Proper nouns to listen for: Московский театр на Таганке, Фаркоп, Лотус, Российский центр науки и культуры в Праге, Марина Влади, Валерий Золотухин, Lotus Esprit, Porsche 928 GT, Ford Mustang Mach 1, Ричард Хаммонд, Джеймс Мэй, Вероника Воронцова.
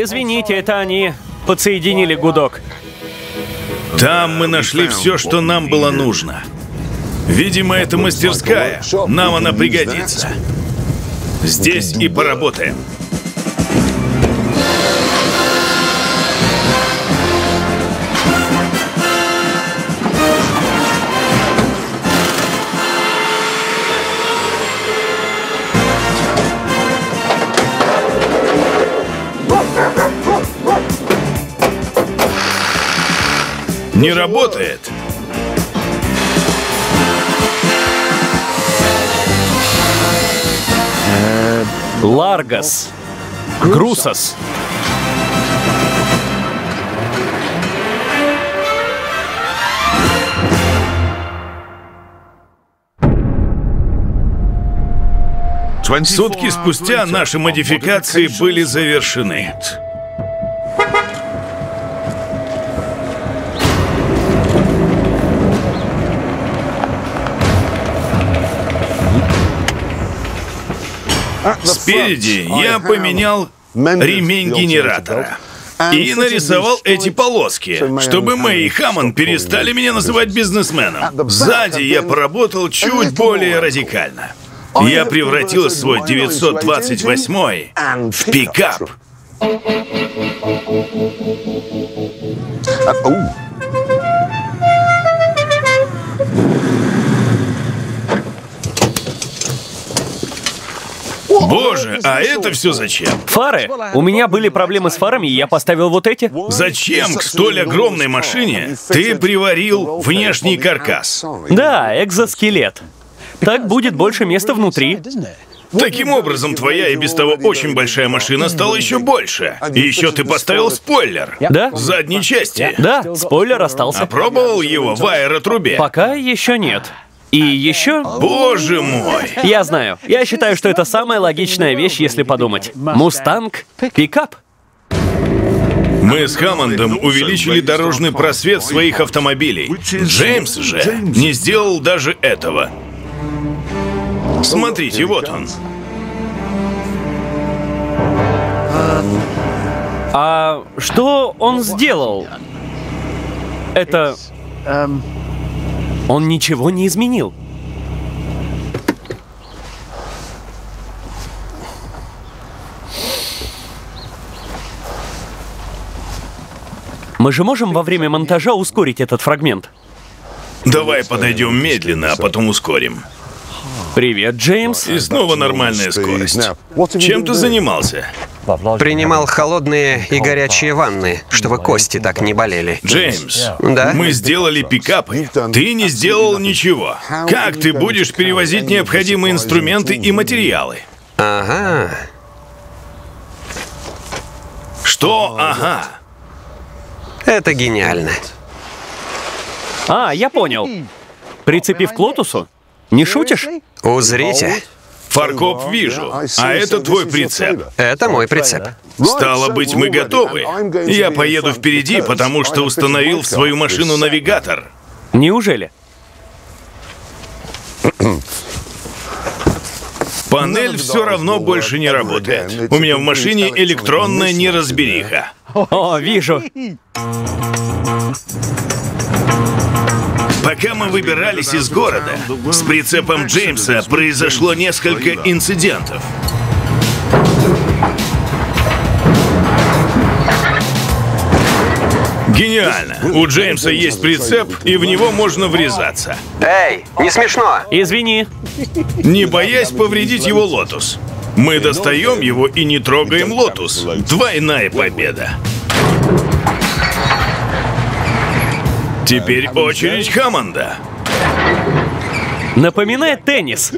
Извините, это они подсоединили гудок. Там мы нашли все, что нам было нужно. Видимо, это мастерская. Нам она пригодится. Здесь и поработаем. Не работает. Ларгас. Грусос. Сутки спустя наши модификации были завершены. Спереди я поменял ремень генератора и нарисовал эти полоски, чтобы Мэй и Хаммонд перестали меня называть бизнесменом. Сзади я поработал чуть более радикально. Я превратил свой 928-й в пикап. Боже, а это все зачем? Фары. У меня были проблемы с фарами, и я поставил вот эти. Зачем к столь огромной машине ты приварил внешний каркас? Да, экзоскелет. Так будет больше места внутри. Таким образом, твоя и без того очень большая машина стала еще больше. И еще ты поставил спойлер. Да. В задней части. Да, спойлер остался. А пробовал его в аэротрубе? Пока еще нет. И еще... Боже мой! Я знаю. Я считаю, что это самая логичная вещь, если подумать. Мустанг, пикап. Мы с Хаммондом увеличили дорожный просвет своих автомобилей. Джеймс же не сделал даже этого. Смотрите, вот он. А что он сделал? Это... Он ничего не изменил. Мы же можем во время монтажа ускорить этот фрагмент? Давай подойдем медленно, а потом ускорим. Привет, Джеймс. И снова нормальная скорость. Чем ты занимался? Принимал холодные и горячие ванны, чтобы кости так не болели. Джеймс, да? Мы сделали пикапы. Ты не сделал ничего. Как ты будешь перевозить необходимые инструменты и материалы? Ага. Что ага? Это гениально. А, я понял. Прицепив к лотусу? Не шутишь? Узрите. Фаркоп вижу, а это твой прицеп. Это мой прицеп. Стало быть, мы готовы. Я поеду впереди, потому что установил в свою машину навигатор. Неужели? Панель все равно больше не работает. У меня в машине электронная неразбериха. О, вижу. Пока мы выбирались из города, с прицепом Джеймса произошло несколько инцидентов. Гениально! У Джеймса есть прицеп, и в него можно врезаться. Эй, не смешно! Извини. Не боясь повредить его лотус. Мы достаем его и не трогаем лотус. Двойная победа. Теперь очередь Хаммонда. Напоминает теннис.